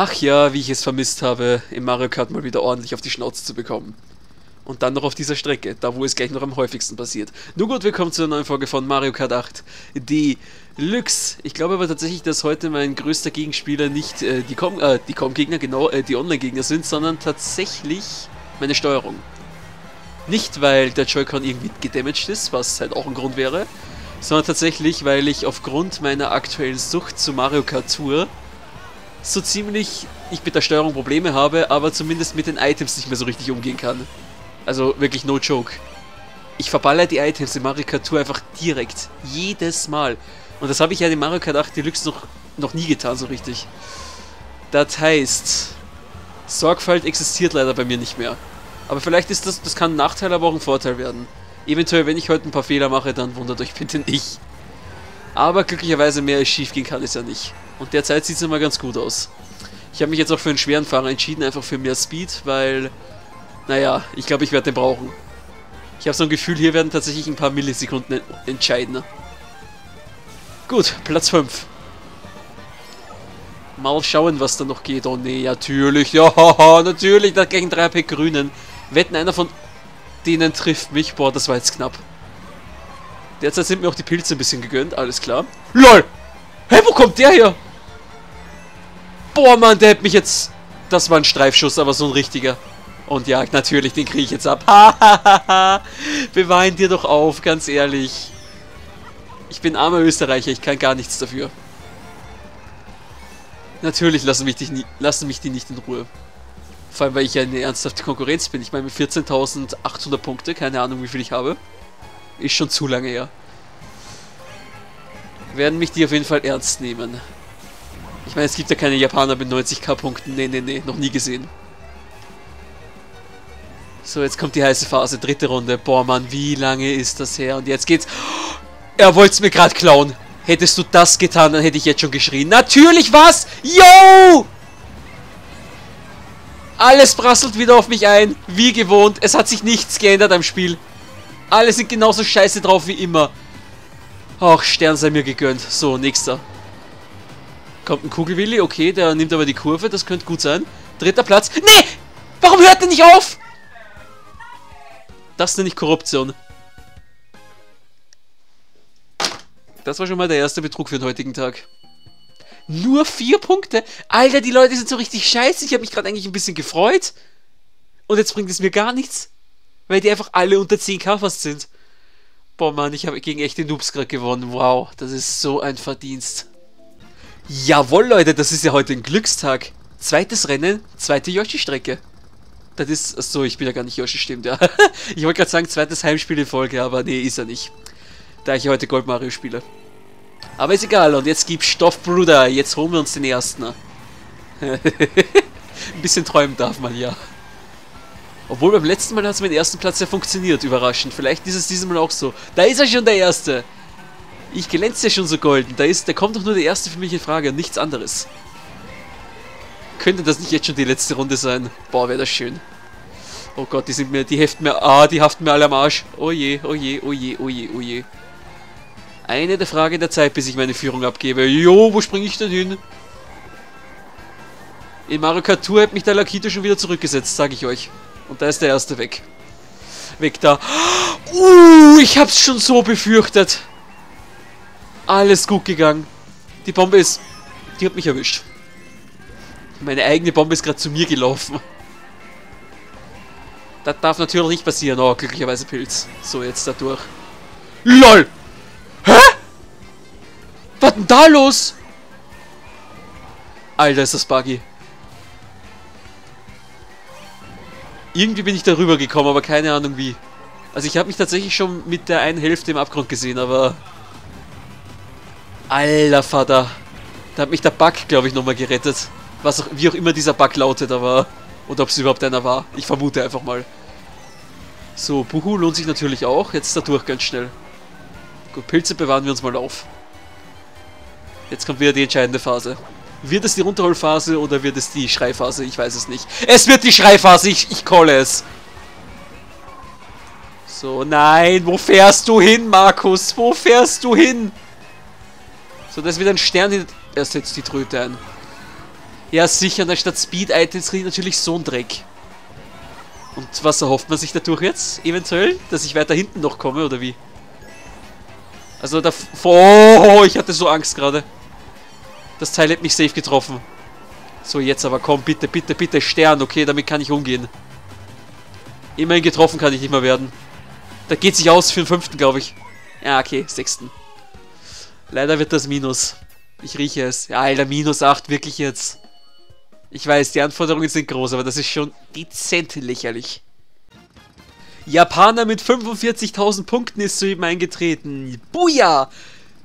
Ach ja, wie ich es vermisst habe, im Mario Kart mal wieder ordentlich auf die Schnauze zu bekommen. Und dann noch auf dieser Strecke, da wo es gleich noch am häufigsten passiert. Nun gut, willkommen zu einer neuen Folge von Mario Kart 8 Deluxe. Ich glaube aber tatsächlich, dass heute mein größter Gegenspieler nicht die Online-Gegner sind, sondern tatsächlich meine Steuerung. Nicht, weil der Joy-Con irgendwie gedamaged ist, was halt auch ein Grund wäre, sondern tatsächlich, weil ich aufgrund meiner aktuellen Sucht zu Mario Kart Tour so ziemlich, ich mit der Steuerung Probleme habe, aber zumindest mit den Items nicht mehr so richtig umgehen kann. Also wirklich no joke. Ich verballere die Items in Mario Kart Tour einfach direkt. Jedes Mal. Und das habe ich ja in Mario Kart 8 Deluxe noch nie getan, so richtig. Das heißt, Sorgfalt existiert leider bei mir nicht mehr. Aber vielleicht ist das kann ein Nachteil, aber auch ein Vorteil werden. Eventuell, wenn ich heute ein paar Fehler mache, dann wundert euch bitte nicht. Aber glücklicherweise mehr als schief gehen kann es ja nicht. Und derzeit sieht es immer ganz gut aus. Ich habe mich jetzt auch für einen schweren Fahrer entschieden, einfach für mehr Speed, weil... Naja, ich glaube, ich werde den brauchen. Ich habe so ein Gefühl, hier werden tatsächlich ein paar Millisekunden entscheiden. Gut, Platz 5. Mal schauen, was da noch geht. Oh nee, natürlich. Ja, natürlich, da gleich ein 3-Pack Grünen. Wetten, einer von denen trifft mich. Boah, das war jetzt knapp. Derzeit sind mir auch die Pilze ein bisschen gegönnt, alles klar. LOL! Hey, wo kommt der her? Boah, Mann, der hat mich jetzt... Das war ein Streifschuss, aber so ein richtiger... Und ja, natürlich, den kriege ich jetzt ab. Hahaha. Wir weinen dir doch auf, ganz ehrlich. Ich bin armer Österreicher, ich kann gar nichts dafür. Natürlich lassen mich die nicht in Ruhe. Vor allem, weil ich ja eine ernsthafte Konkurrenz bin. Ich meine, mit 14.800 Punkte, keine Ahnung, wie viel ich habe. Ist schon zu lange her. Werden mich die auf jeden Fall ernst nehmen. Ich meine, es gibt ja keine Japaner mit 90.000 Punkten. Nee, nee, nee, noch nie gesehen. So, jetzt kommt die heiße Phase, dritte Runde. Boah, Mann, wie lange ist das her? Und jetzt geht's... Er wollte es mir gerade klauen. Hättest du das getan, dann hätte ich jetzt schon geschrien. Natürlich was? Yo! Alles prasselt wieder auf mich ein, wie gewohnt. Es hat sich nichts geändert am Spiel. Alle sind genauso scheiße drauf wie immer. Ach, Stern sei mir gegönnt. So, nächster. Kommt ein Kugelwilli, okay, der nimmt aber die Kurve, das könnte gut sein. Dritter Platz. Nee! Warum hört er nicht auf? Das nenne ich Korruption. Das war schon mal der erste Betrug für den heutigen Tag. Nur 4 Punkte? Alter, die Leute sind so richtig scheiße. Ich habe mich gerade eigentlich ein bisschen gefreut. Und jetzt bringt es mir gar nichts. Weil die einfach alle unter 10.000 fast sind. Boah, Mann, ich habe gegen echte Noobs gerade gewonnen. Wow, das ist so ein Verdienst. Jawohl, Leute, das ist ja heute ein Glückstag. Zweites Rennen, zweite Yoshi-Strecke. Das ist... Achso, ich bin ja gar nicht Yoshi, stimmt, ja. Ich wollte gerade sagen, zweites Heimspiel in Folge, aber nee, ist er nicht. Da ich heute Gold Mario spiele. Aber ist egal, und jetzt gibt's Stoff, Bruder. Jetzt holen wir uns den ersten. Ein bisschen träumen darf man, ja. Obwohl, beim letzten Mal hat es mit dem ersten Platz ja funktioniert, überraschend. Vielleicht ist es diesem Mal auch so. Da ist er schon, der Erste. Ich glänze ja schon so golden. Da kommt doch nur der Erste für mich in Frage, nichts anderes. Könnte das nicht jetzt schon die letzte Runde sein? Boah, wäre das schön. Oh Gott, die haften mir alle am Arsch. Oh je, oh je, oh je, oh je, oh je. Eine der Frage der Zeit, bis ich meine Führung abgebe. Jo, wo springe ich denn hin? In Mario Kart Tour hat mich der Lakito schon wieder zurückgesetzt, sage ich euch. Und da ist der Erste weg. Weg da. Ich hab's schon so befürchtet. Alles gut gegangen. Die Bombe ist... Die hat mich erwischt. Meine eigene Bombe ist gerade zu mir gelaufen. Das darf natürlich nicht passieren. Oh, glücklicherweise Pilz. So, jetzt da durch. LOL! Hä? Was denn da los? Alter, ist das buggy. Irgendwie bin ich da rüber gekommen, aber keine Ahnung wie. Also ich habe mich tatsächlich schon mit der einen Hälfte im Abgrund gesehen, aber... Alter Vater. Da hat mich der Bug, glaube ich, nochmal gerettet. Was auch, wie auch immer dieser Bug lautet, aber... Oder ob es überhaupt einer war. Ich vermute einfach mal. So, Buhu lohnt sich natürlich auch. Jetzt da durch ganz schnell. Gut, Pilze bewahren wir uns mal auf. Jetzt kommt wieder die entscheidende Phase. Wird es die Runterholphase oder wird es die Schreiphase? Ich weiß es nicht. Es wird die Schreiphase! Ich calle es! So, nein! Wo fährst du hin, Markus? Wo fährst du hin? So, da ist wieder ein Stern hinter... Er setzt die Tröte ein. Ja sicher, und anstatt Speed-Items kriege ich natürlich so einen Dreck. Und was erhofft man sich dadurch jetzt? Eventuell? Dass ich weiter hinten noch komme, oder wie? Also da... Oh, ich hatte so Angst gerade. Das Teil hat mich safe getroffen. So, jetzt aber komm, bitte, bitte, bitte, Stern. Okay, damit kann ich umgehen. Immerhin getroffen kann ich nicht mehr werden. Da geht sich aus für den 5., glaube ich. Ja, okay, 6. Leider wird das Minus. Ich rieche es. Ja, Alter, -8, wirklich jetzt. Ich weiß, die Anforderungen sind groß, aber das ist schon dezent lächerlich. Japaner mit 45.000 Punkten ist soeben eingetreten. Buja!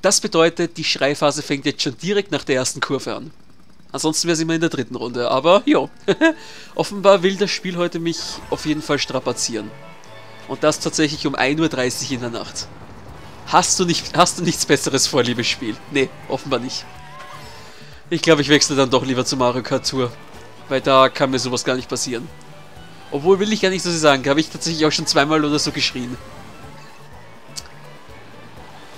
Das bedeutet, die Schreiphase fängt jetzt schon direkt nach der ersten Kurve an. Ansonsten wäre sie immer in der 3. Runde, aber jo. Offenbar will das Spiel heute mich auf jeden Fall strapazieren. Und das tatsächlich um 1:30 Uhr in der Nacht. Hast du nichts Besseres vor, liebes Spiel? Nee, offenbar nicht. Ich glaube, ich wechsle dann doch lieber zu Mario Kart Tour. Weil da kann mir sowas gar nicht passieren. Obwohl will ich gar nicht so sagen, habe ich tatsächlich auch schon zweimal oder so geschrien.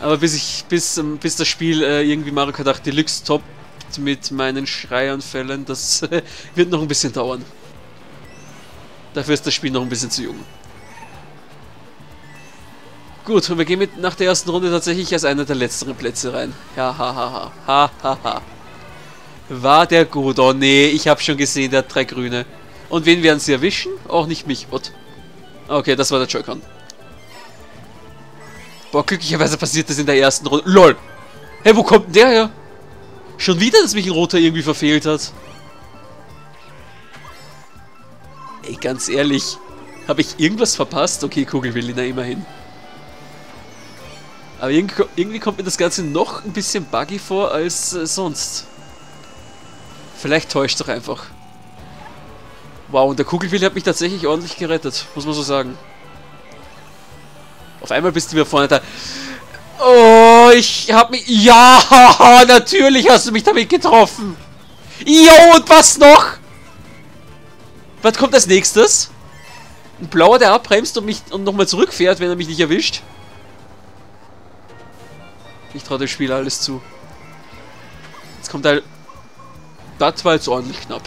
Aber bis das Spiel irgendwie Mario Kart 8 Deluxe toppt mit meinen Schreianfällen, das wird noch ein bisschen dauern. Dafür ist das Spiel noch ein bisschen zu jung. Gut, und wir gehen mit nach der ersten Runde tatsächlich als einer der letzteren Plätze rein. Ja, ha, ha, ha, ha. War der gut? Oh nee, ich habe schon gesehen, der hat 3 Grüne. Und wen werden sie erwischen? Auch nicht mich. What? Okay, das war der Joy-Con. Boah, glücklicherweise passiert das in der ersten Runde. LOL! Hey, wo kommt denn der her? Schon wieder, dass mich ein Roter irgendwie verfehlt hat. Ey, ganz ehrlich. Habe ich irgendwas verpasst? Okay, Kugelwilli, na immerhin. Aber irgendwie kommt mir das Ganze noch ein bisschen buggy vor als sonst. Vielleicht täuscht es doch einfach. Wow, und der Kugelwilli hat mich tatsächlich ordentlich gerettet, muss man so sagen. Auf einmal bist du wieder vorne da. Oh, ich hab mich... Ja, natürlich hast du mich damit getroffen. Jo, und was noch? Was kommt als nächstes? Ein Blauer, der abbremst und mich nochmal zurückfährt, wenn er mich nicht erwischt. Ich traue dem Spieler alles zu. Jetzt kommt er... Das war jetzt ordentlich knapp.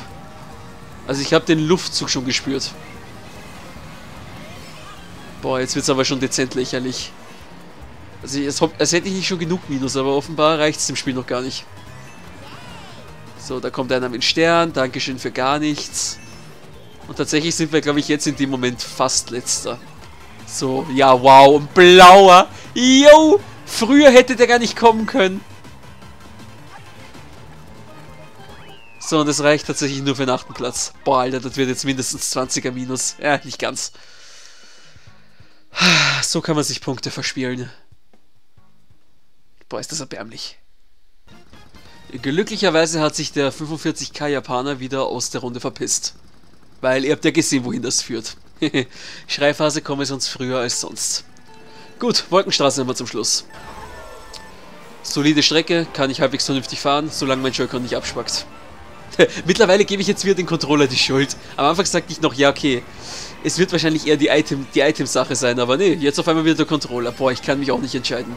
Also ich habe den Luftzug schon gespürt. Boah, jetzt wird es aber schon dezent lächerlich. Also als hätte ich nicht schon genug Minus, aber offenbar reicht es dem Spiel noch gar nicht. So, da kommt einer mit dem Stern. Dankeschön für gar nichts. Und tatsächlich sind wir, glaube ich, jetzt in dem Moment fast letzter. So, ja, wow, ein Blauer. Yo, früher hätte der gar nicht kommen können. So, und das reicht tatsächlich nur für den 8. Platz. Boah, Alter, das wird jetzt mindestens 20er Minus. Ja, nicht ganz. So kann man sich Punkte verspielen. Boah, ist das erbärmlich. Glücklicherweise hat sich der 45k Japaner wieder aus der Runde verpisst. Weil ihr habt ja gesehen, wohin das führt. Schreiphase komme sonst früher als sonst. Gut, Wolkenstraße haben wir zum Schluss. Solide Strecke, kann ich halbwegs vernünftig fahren, solange mein Joy-Con nicht abspackt. Mittlerweile gebe ich jetzt wieder den Controller die Schuld. Am Anfang sagte ich noch, ja okay, es wird wahrscheinlich eher die Item-Sache sein, aber nee, jetzt auf einmal wieder der Controller. Boah, ich kann mich auch nicht entscheiden.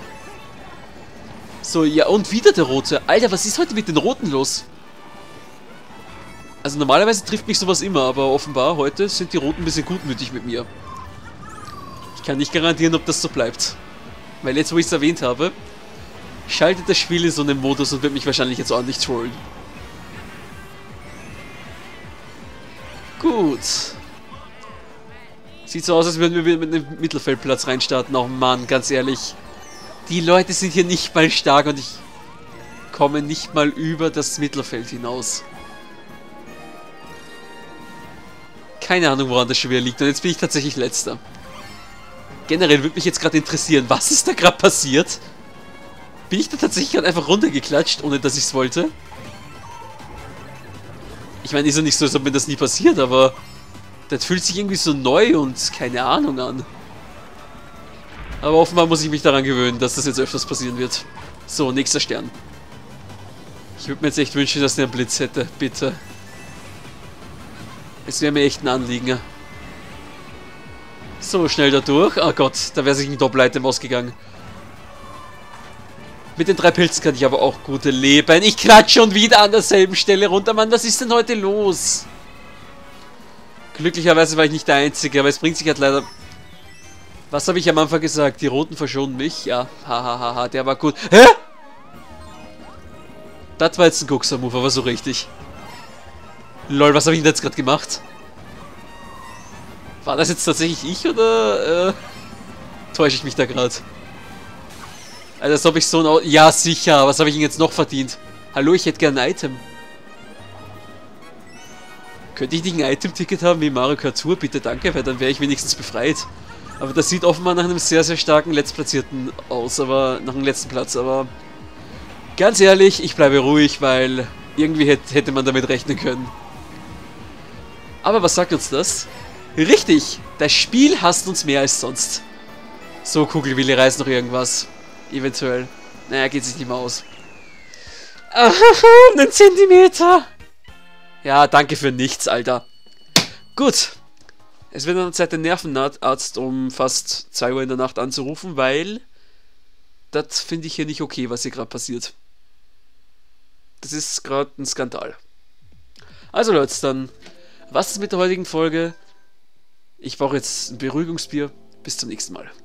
So, ja und wieder der Rote. Alter, was ist heute mit den Roten los? Also normalerweise trifft mich sowas immer, aber offenbar heute sind die Roten ein bisschen gutmütig mit mir. Ich kann nicht garantieren, ob das so bleibt. Weil jetzt, wo ich es erwähnt habe, schaltet das Spiel in so einen Modus und wird mich wahrscheinlich jetzt ordentlich trollen. Gut. Sieht so aus, als würden wir wieder mit einem Mittelfeldplatz reinstarten. Oh Mann, ganz ehrlich. Die Leute sind hier nicht mal stark und ich komme nicht mal über das Mittelfeld hinaus. Keine Ahnung, woran das schon wieder liegt. Und jetzt bin ich tatsächlich letzter. Generell würde mich jetzt gerade interessieren, was ist da gerade passiert? Bin ich da tatsächlich gerade einfach runtergeklatscht, ohne dass ich es wollte? Ich meine, ist ja nicht so, als ob mir das nie passiert, aber das fühlt sich irgendwie so neu und keine Ahnung an. Aber offenbar muss ich mich daran gewöhnen, dass das jetzt öfters passieren wird. So, nächster Stern. Ich würde mir jetzt echt wünschen, dass der einen Blitz hätte, bitte. Es wäre mir echt ein Anliegen. So, schnell da durch. Oh Gott, da wäre sich ein Doppel-Item ausgegangen. Mit den drei Pilzen kann ich aber auch gute leben. Ich kratze schon wieder an derselben Stelle runter. Mann, was ist denn heute los? Glücklicherweise war ich nicht der Einzige, aber es bringt sich halt leider... Was habe ich am Anfang gesagt? Die Roten verschonen mich? Ja, hahaha, der war gut. Hä? Das war jetzt ein Guxer-Move, aber so richtig. Lol, was habe ich denn jetzt gerade gemacht? War das jetzt tatsächlich ich oder... täusche ich mich da gerade? Also als ob ich so ein Auto... Ja, sicher. Was habe ich denn jetzt noch verdient? Hallo, ich hätte gerne ein Item. Könnte ich nicht ein Item-Ticket haben wie Mario Kart Tour? Bitte, danke, weil dann wäre ich wenigstens befreit. Aber das sieht offenbar nach einem sehr, sehr starken Letztplatzierten aus, aber... Nach dem letzten Platz, aber... Ganz ehrlich, ich bleibe ruhig, weil... Irgendwie hätte man damit rechnen können. Aber was sagt uns das? Richtig! Das Spiel hasst uns mehr als sonst. So, Kugelwilli reißt noch irgendwas. Eventuell. Naja, geht sich nicht mehr aus. Ah, einen Zentimeter! Ja, danke für nichts, Alter. Gut. Es wird an der Zeit, den Nervenarzt um fast 2 Uhr in der Nacht anzurufen, weil... Das finde ich hier nicht okay, was hier gerade passiert. Das ist gerade ein Skandal. Also Leute, dann... Was ist mit der heutigen Folge? Ich brauche jetzt ein Beruhigungsbier. Bis zum nächsten Mal.